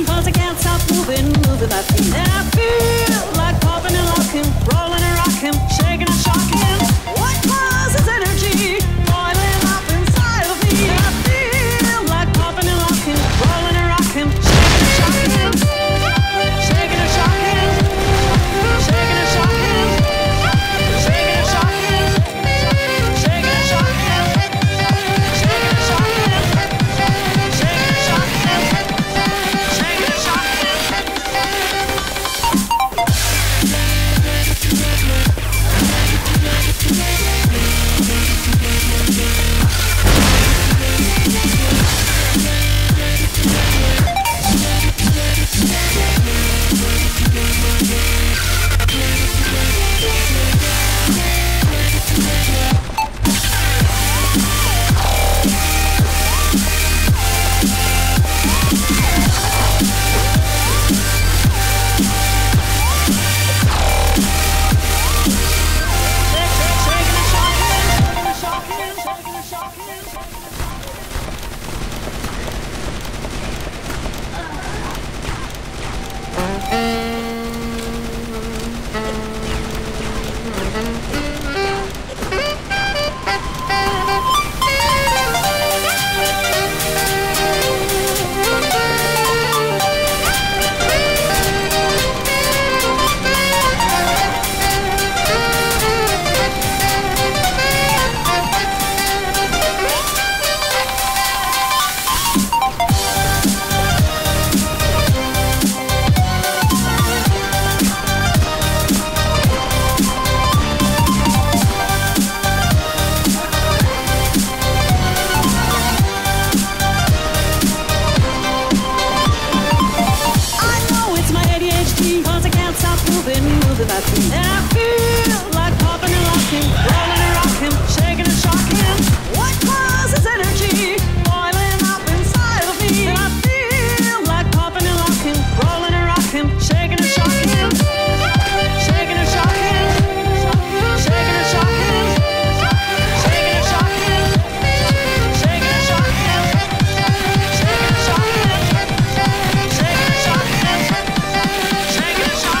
'cause I can't stop moving my feet. And I feel like popping and locking, rolling and rocking, shaking and shocking. What causes energy boiling up inside of me? And I feel like popping and locking, rolling and rocking, shaking and shocking, shaking and shocking, shaking and shocking, shaking and shocking, shaking and shocking, shaking and shocking. And I feel like popping and locking, rolling and rocking, shaking and shocking. What causes energy boiling up inside of me? And I feel like popping and locking, rolling and rocking, shaking and shocking, shaking and shocking, shaking and shocking, shaking and shocking, shaking and shocking, shaking and shocking, shaking and shocking, shaking and shocking.